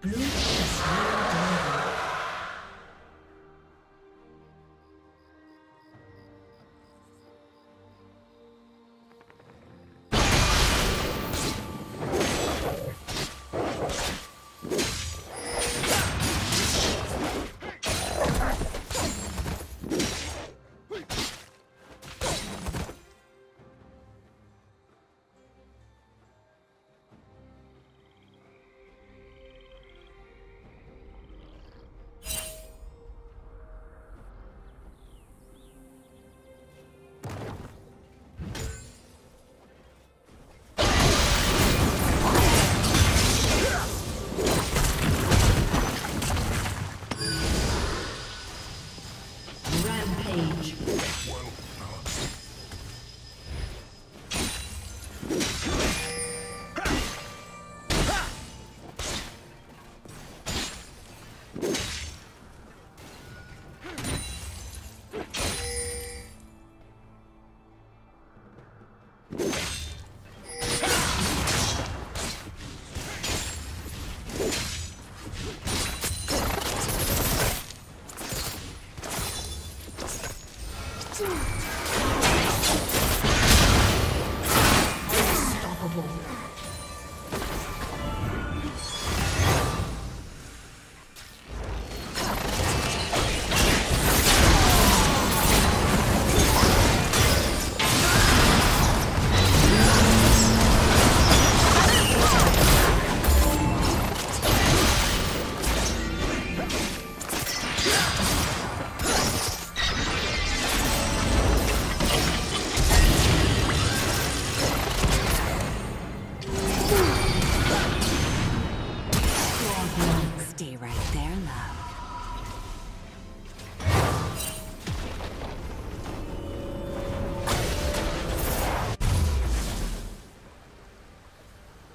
Blue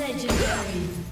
Legendary.